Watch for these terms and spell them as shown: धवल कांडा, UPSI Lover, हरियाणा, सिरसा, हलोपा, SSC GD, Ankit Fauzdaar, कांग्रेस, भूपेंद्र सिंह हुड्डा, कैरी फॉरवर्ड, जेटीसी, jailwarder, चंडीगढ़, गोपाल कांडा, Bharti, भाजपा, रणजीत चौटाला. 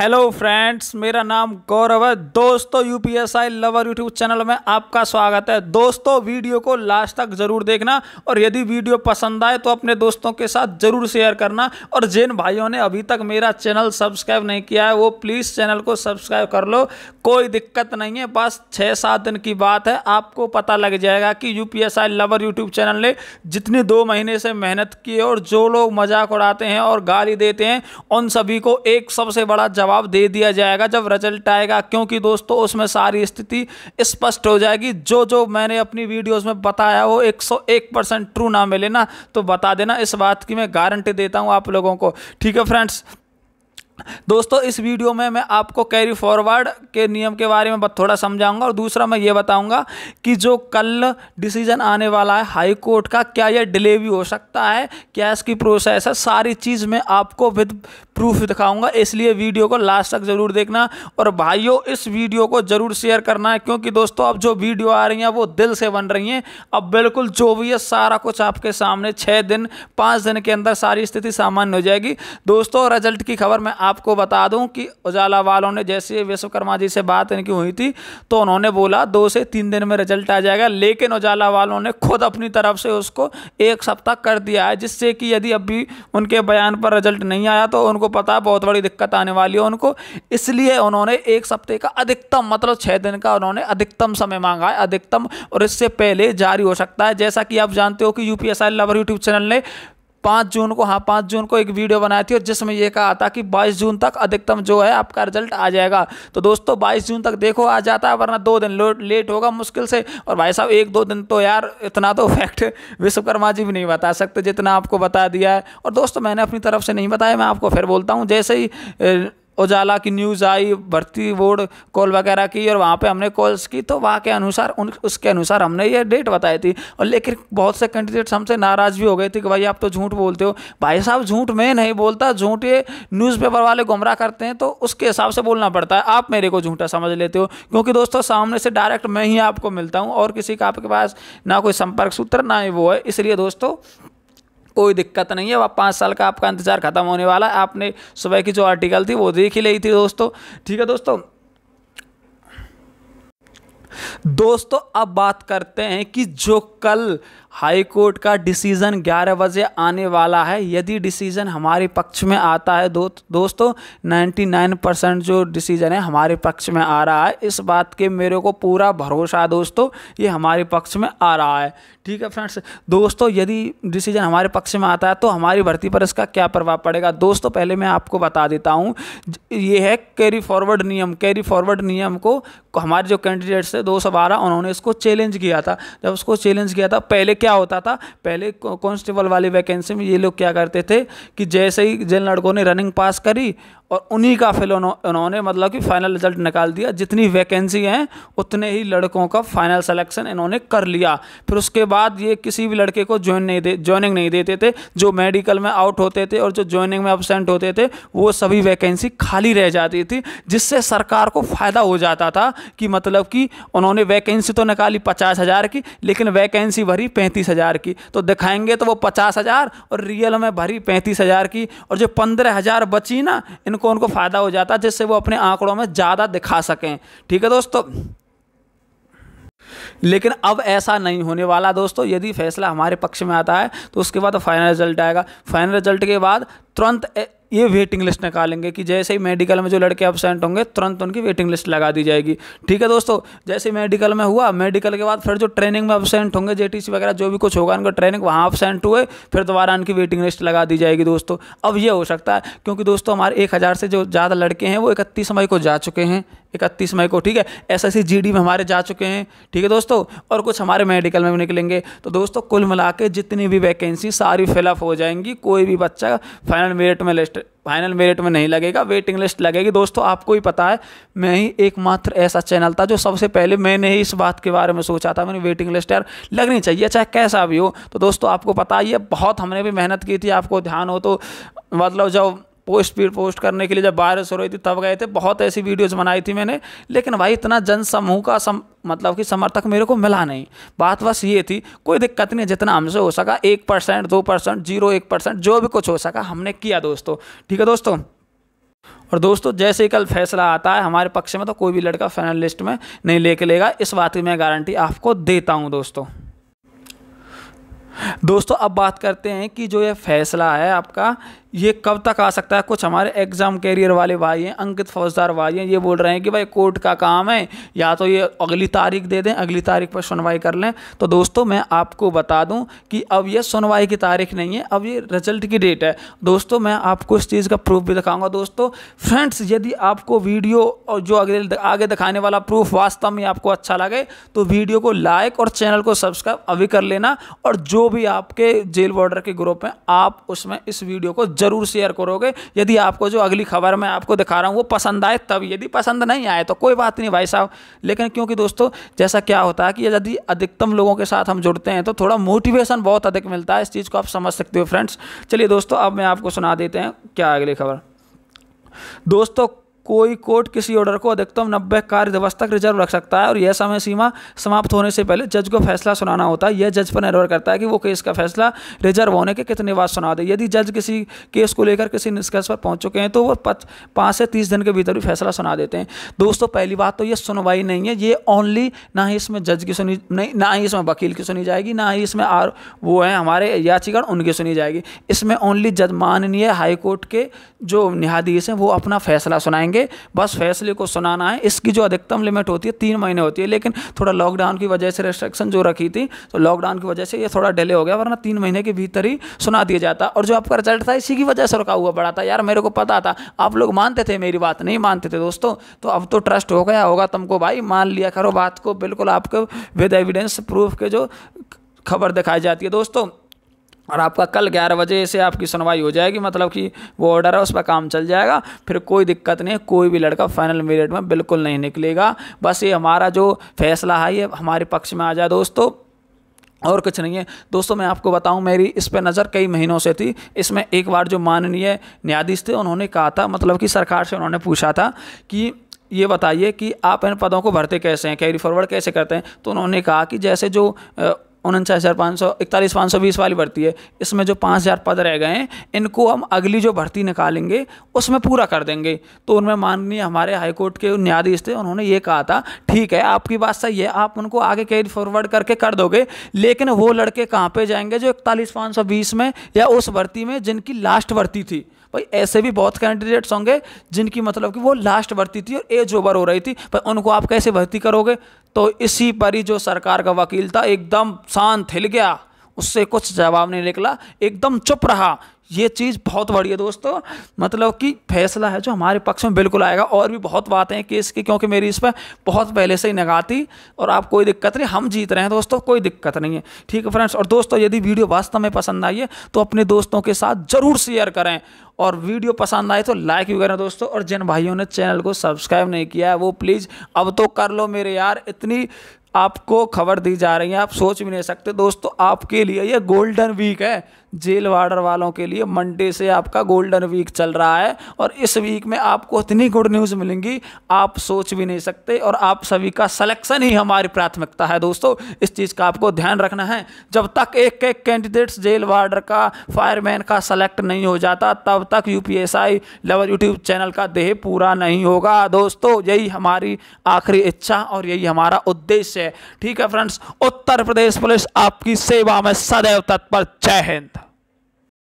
Hello friends, मेरा नाम गौरव है। दोस्तों, यूपीएसआई लवर यूट्यूब चैनल में आपका स्वागत है। दोस्तों, वीडियो को लास्ट तक ज़रूर देखना और यदि वीडियो पसंद आए तो अपने दोस्तों के साथ ज़रूर शेयर करना। और जिन भाइयों ने अभी तक मेरा चैनल सब्सक्राइब नहीं किया है वो प्लीज़ चैनल को सब्सक्राइब कर लो, कोई दिक्कत नहीं है। बस 6-7 दिन की बात है, आपको पता लग जाएगा कि यूपीएसआई लवर यूट्यूब चैनल ने जितनी 2 महीने से मेहनत की है और जो लोग मजाक उड़ाते हैं और गाली देते हैं उन सभी को एक सबसे बड़ा जवाब दे दिया जाएगा जब रिजल्ट आएगा, क्योंकि दोस्तों उसमें सारी स्थिति स्पष्ट हो जाएगी। जो मैंने अपनी वीडियोस में बताया वो 101% ट्रू ना मिले ना तो बता देना, इस बात की मैं गारंटी देता हूं आप लोगों को। ठीक है फ्रेंड्स, दोस्तों इस वीडियो में मैं आपको कैरी फॉरवर्ड के नियम के बारे में थोड़ा समझाऊंगा और दूसरा मैं ये बताऊंगा कि जो कल डिसीजन आने वाला है हाई कोर्ट का, क्या यह डिले भी हो सकता है, क्या इसकी प्रोसेस है, सारी चीज़ मैं आपको विद प्रूफ दिखाऊंगा। इसलिए वीडियो को लास्ट तक ज़रूर देखना और भाइयों इस वीडियो को ज़रूर शेयर करना है, क्योंकि दोस्तों अब जो वीडियो आ रही हैं वो दिल से बन रही हैं। अब बिल्कुल जो भी है सारा कुछ आपके सामने 6-5 दिन के अंदर सारी स्थिति सामान्य हो जाएगी। दोस्तों, रिजल्ट की खबर मैं आपको बता दूं कि उजाला वालों ने जैसे विश्वकर्मा जी से बात इनकी हुई थी तो उन्होंने बोला 2 से 3 दिन में रिजल्ट आ जाएगा, लेकिन उजाला वालों ने खुद अपनी तरफ से उसको 1 सप्ताह कर दिया है, जिससे कि यदि अभी उनके बयान पर रिजल्ट नहीं आया तो उनको पता बहुत बड़ी दिक्कत आने वाली है उनको। इसलिए उन्होंने 1 सप्ते का अधिकतम, मतलब 6 दिन का उन्होंने अधिकतम समय मांगा है, अधिकतम, और इससे पहले जारी हो सकता है। जैसा कि आप जानते हो कि यूपीएसआई लवर यूट्यूब चैनल ने 5 जून को एक वीडियो बनाई थी और जिसमें यह कहा था कि 22 जून तक अधिकतम जो है आपका रिजल्ट आ जाएगा। तो दोस्तों 22 जून तक देखो आ जाता है, वरना 2 दिन लेट होगा मुश्किल से। और भाई साहब 1-2 दिन तो यार इतना तो फैक्ट विश्वकर्मा जी भी नहीं बता सकते जितना आपको बता दिया है। और दोस्तों मैंने अपनी तरफ से नहीं बताया, मैं आपको फिर बोलता हूँ, जैसे ही उजाला की न्यूज़ आई, भर्ती बोर्ड कॉल वगैरह की और वहाँ पे हमने कॉल्स की तो वहाँ के अनुसार उसके अनुसार हमने ये डेट बताई थी। और लेकिन बहुत से कैंडिडेट्स हमसे नाराज़ भी हो गए थे कि भाई आप तो झूठ बोलते हो। भाई साहब झूठ मैं नहीं बोलता, झूठ ये न्यूज़पेपर वाले गुमराह करते हैं तो उसके हिसाब से बोलना पड़ता है। आप मेरे को झूठा समझ लेते हो, क्योंकि दोस्तों सामने से डायरेक्ट मैं ही आपको मिलता हूँ और किसी का आपके पास ना कोई संपर्क सूत्र ना ही वो है। इसलिए दोस्तों कोई दिक्कत नहीं है, अब 5 साल का आपका इंतजार खत्म होने वाला है। आपने सुबह की जो आर्टिकल थी वो देख ही ली थी दोस्तों। ठीक है दोस्तों अब बात करते हैं कि जो कल हाई कोर्ट का डिसीज़न 11 बजे आने वाला है, यदि डिसीज़न हमारे पक्ष में आता है, दोस्तों 99% जो डिसीज़न है हमारे पक्ष में आ रहा है, इस बात के मेरे को पूरा भरोसा है दोस्तों, ये हमारे पक्ष में आ रहा है। ठीक है फ्रेंड्स, दोस्तों यदि डिसीज़न हमारे पक्ष में आता है तो हमारी भर्ती पर इसका क्या प्रभाव पड़ेगा। दोस्तों पहले मैं आपको बता देता हूँ, ये है कैरी फॉरवर्ड नियम। कैरी फॉरवर्ड नियम को हमारे जो कैंडिडेट्स थे 212 उन्होंने इसको चैलेंज किया था। जब उसको चैलेंज किया था पहले क्या होता था, पहले कांस्टेबल वाली वैकेंसी में ये लोग क्या करते थे कि जैसे ही जिन लड़कों ने रनिंग पास करी और उन्हीं का फिर उन्होंने मतलब कि फाइनल रिजल्ट निकाल दिया, जितनी वैकेंसी हैं उतने ही लड़कों का फाइनल सिलेक्शन इन्होंने कर लिया। फिर उसके बाद ये किसी भी लड़के को ज्वाइनिंग नहीं देते थे, जो मेडिकल में आउट होते थे और जो ज्वाइनिंग में एब्सेंट होते थे वो सभी वैकेंसी खाली रह जाती थी, जिससे सरकार को फ़ायदा हो जाता था कि मतलब कि उन्होंने वैकेंसी तो निकाली 50,000 की, लेकिन वैकेंसी भरी 35,000 की, तो दिखाएंगे तो वो 50,000 और रियल में भरी 35,000 की, और जो 15,000 बची ना को उनको फायदा हो जाता जिससे वो अपने आंकड़ों में ज्यादा दिखा सकें। ठीक है दोस्तों, लेकिन अब ऐसा नहीं होने वाला। दोस्तों यदि फैसला हमारे पक्ष में आता है तो उसके बाद फाइनल रिजल्ट आएगा। फाइनल रिजल्ट के बाद तुरंत ये वेटिंग लिस्ट निकालेंगे कि जैसे ही मेडिकल में जो लड़के एब्सेंट होंगे तुरंत उनकी वेटिंग लिस्ट लगा दी जाएगी। ठीक है दोस्तों, जैसे मेडिकल में हुआ, मेडिकल के बाद फिर जो ट्रेनिंग में एब्सेंट होंगे, जेटीसी वगैरह जो भी कुछ होगा उनका ट्रेनिंग, वहाँ एब्सेंट हुए फिर दोबारा उनकी वेटिंग लिस्ट लगा दी जाएगी। दोस्तों अब ये हो सकता है, क्योंकि दोस्तों हमारे 1000 से जो ज़्यादा लड़के हैं वो 31 मई को जा चुके हैं, 31 मई को, ठीक है, SSC GD में हमारे जा चुके हैं। ठीक है दोस्तों, और कुछ हमारे मेडिकल में भी निकलेंगे। तो दोस्तों कुल मिला के जितनी भी वैकेंसी सारी फिलअप हो जाएंगी, कोई भी बच्चा फाइनल मेरिट में नहीं लगेगा, वेटिंग लिस्ट लगेगी। दोस्तों आपको ही पता है, मैं ही एकमात्र ऐसा चैनल था जो सबसे पहले मैंने ही इस बात के बारे में सोचा था, मैंने वेटिंग लिस्ट यार लगनी चाहिए चाहे कैसा भी हो। तो दोस्तों आपको पता ही है, बहुत हमने भी मेहनत की थी, आपको ध्यान हो तो, मतलब जब पोस्ट करने के लिए जब बारिश हो रही थी तब गए थे, बहुत ऐसी वीडियोज़ बनाई थी मैंने, लेकिन भाई इतना जनसमूह का मतलब कि समर्थक मेरे को मिला नहीं। बात बस ये थी, कोई दिक्कत नहीं, जितना हमसे हो सका 1%, 2%, 0.1% जो भी कुछ हो सका हमने किया दोस्तों। ठीक है दोस्तों, और दोस्तों जैसे ही कल फैसला आता है हमारे पक्ष में तो कोई भी लड़का फाइनल लिस्ट में नहीं लेके लेगा, इस बात की मैं गारंटी आपको देता हूं। दोस्तों अब बात करते हैं कि जो ये फैसला है आपका, ये कब तक आ सकता है। कुछ हमारे एग्ज़ाम कैरियर वाले भाई हैं, अंकित फौजदार भाई हैं, ये बोल रहे हैं कि भाई कोर्ट का काम है, या तो ये अगली तारीख दे दें, अगली तारीख पर सुनवाई कर लें। तो दोस्तों मैं आपको बता दूं कि अब ये सुनवाई की तारीख नहीं है, अब ये रिजल्ट की डेट है। दोस्तों मैं आपको इस चीज़ का प्रूफ भी दिखाऊँगा। दोस्तों फ्रेंड्स, यदि आपको वीडियो और जो आगे दिखाने वाला प्रूफ वास्तव में आपको अच्छा लगे तो वीडियो को लाइक और चैनल को सब्सक्राइब अभी कर लेना, और जो भी आपके जेल बॉर्डर के ग्रुप हैं आप उसमें इस वीडियो को जरूर शेयर करोगे, यदि आपको जो अगली खबर मैं आपको दिखा रहा हूँ वो पसंद आए तब। यदि पसंद नहीं आए तो कोई बात नहीं भाई साहब, लेकिन क्योंकि दोस्तों जैसा क्या होता है कि यदि अधिकतम लोगों के साथ हम जुड़ते हैं तो थोड़ा मोटिवेशन बहुत अधिक मिलता है, इस चीज़ को आप समझ सकते हो फ्रेंड्स। चलिए दोस्तों अब मैं आपको सुना देते हैं क्या अगली खबर। दोस्तों कोई कोर्ट किसी ऑर्डर को अधिकतम 90 कार्य दिवस तक रिजर्व रख सकता है, और यह समय सीमा समाप्त होने से पहले जज को फैसला सुनाना होता है। यह जज पर निर्भर करता है कि वो केस का फैसला रिजर्व होने के कितने बाद सुना दे। यदि जज किसी केस को लेकर किसी निष्कर्ष पर पहुंच चुके हैं तो वो 5 से 30 दिन के भीतर भी फैसला सुना देते हैं। दोस्तों पहली बात तो ये सुनवाई नहीं है, ये ओनली ना ही इसमें जज की सुनी, नहीं ना ही इसमें वकील की सुनी जाएगी, ना ही इसमें वो हैं हमारे याचिका उनकी सुनी जाएगी। इसमें ओनली जज माननीय हाईकोर्ट के जो न्यायाधीश हैं वो अपना फैसला सुनाएंगे, बस फैसले को सुनाना है। इसकी जो अधिकतम लिमिट होती है 3 महीने होती है, लेकिन थोड़ा लॉकडाउन की वजह से रिस्ट्रिक्शन जो रखी थी तो लॉकडाउन की वजह से ये थोड़ा डिले हो गया, वरना 3 महीने के भीतर ही सुना दिया जाता। और जो आपका रिजल्ट था इसी की वजह से रुका हुआ पड़ा था। यार मेरे को पता था आप लोग मानते थे, मेरी बात नहीं मानते थे दोस्तों, तो अब तो ट्रस्ट हो गया होगा तुमको भाई, मान लिया करो बात को, बिल्कुल आपको विद एविडेंस प्रूफ के जो खबर दिखाई जाती है दोस्तों। और आपका कल 11 बजे से आपकी सुनवाई हो जाएगी, मतलब कि वो ऑर्डर है उस पर काम चल जाएगा, फिर कोई दिक्कत नहीं, कोई भी लड़का फाइनल मेरिट में बिल्कुल नहीं निकलेगा। बस ये हमारा जो फैसला है ये हमारे पक्ष में आ जाए दोस्तों, और कुछ नहीं है। दोस्तों मैं आपको बताऊं, मेरी इस पर नज़र कई महीनों से थी। इसमें एक बार जो माननीय न्यायाधीश थे उन्होंने कहा था, मतलब कि सरकार से उन्होंने पूछा था कि ये बताइए कि आप इन पदों को भरते कैसे हैं, कैरी फॉरवर्ड कैसे करते हैं। तो उन्होंने कहा कि जैसे जो 49,541,520 वाली भर्ती है, इसमें जो 5,000 पद रह गए हैं इनको हम अगली जो भर्ती निकालेंगे उसमें पूरा कर देंगे। तो उनमें माननीय हमारे हाईकोर्ट के न्यायाधीश थे, उन्होंने ये कहा था ठीक है आपकी बात सही है, आप उनको आगे कैरी फॉरवर्ड करके कर दोगे, लेकिन वो लड़के कहाँ पे जाएंगे जो 41,520 में या उस भर्ती में जिनकी लास्ट भर्ती थी। भाई ऐसे भी बहुत कैंडिडेट्स होंगे जिनकी मतलब कि वो लास्ट भर्ती थी और एज ओवर हो रही थी, पर उनको आप कैसे भर्ती करोगे। तो इसी पर ही जो सरकार का वकील था एकदम शांत हिल गया, उससे कुछ जवाब नहीं निकला, एकदम चुप रहा। ये चीज़ बहुत बड़ी है दोस्तों, मतलब कि फैसला है जो हमारे पक्ष में बिल्कुल आएगा। और भी बहुत बातें हैं केस की, क्योंकि मेरी इस पर बहुत पहले से ही निगाह थी, और आप कोई दिक्कत नहीं, हम जीत रहे हैं दोस्तों, कोई दिक्कत नहीं है, ठीक है फ्रेंड्स। और दोस्तों यदि वीडियो वास्तव में पसंद आई है तो अपने दोस्तों के साथ ज़रूर शेयर करें, और वीडियो पसंद आए तो लाइक भी करें दोस्तों। और जिन भाइयों ने चैनल को सब्सक्राइब नहीं किया है वो प्लीज़ अब तो कर लो मेरे यार, इतनी आपको खबर दी जा रही है आप सोच भी नहीं सकते दोस्तों। आपके लिए ये गोल्डन वीक है, जेल वार्डर वालों के लिए मंडे से आपका गोल्डन वीक चल रहा है, और इस वीक में आपको इतनी गुड न्यूज़ मिलेंगी आप सोच भी नहीं सकते। और आप सभी का सिलेक्शन ही हमारी प्राथमिकता है दोस्तों, इस चीज़ का आपको ध्यान रखना है। जब तक एक एक कैंडिडेट्स जेल वार्डर का, फायरमैन का सेलेक्ट नहीं हो जाता तब तक यूपीएसआई लवर यूट्यूब चैनल का देह पूरा नहीं होगा दोस्तों, यही हमारी आखिरी इच्छा और यही हमारा उद्देश्य है, ठीक है फ्रेंड्स। उत्तर प्रदेश पुलिस आपकी सेवा में सदैव तत्पर। जय हिंद।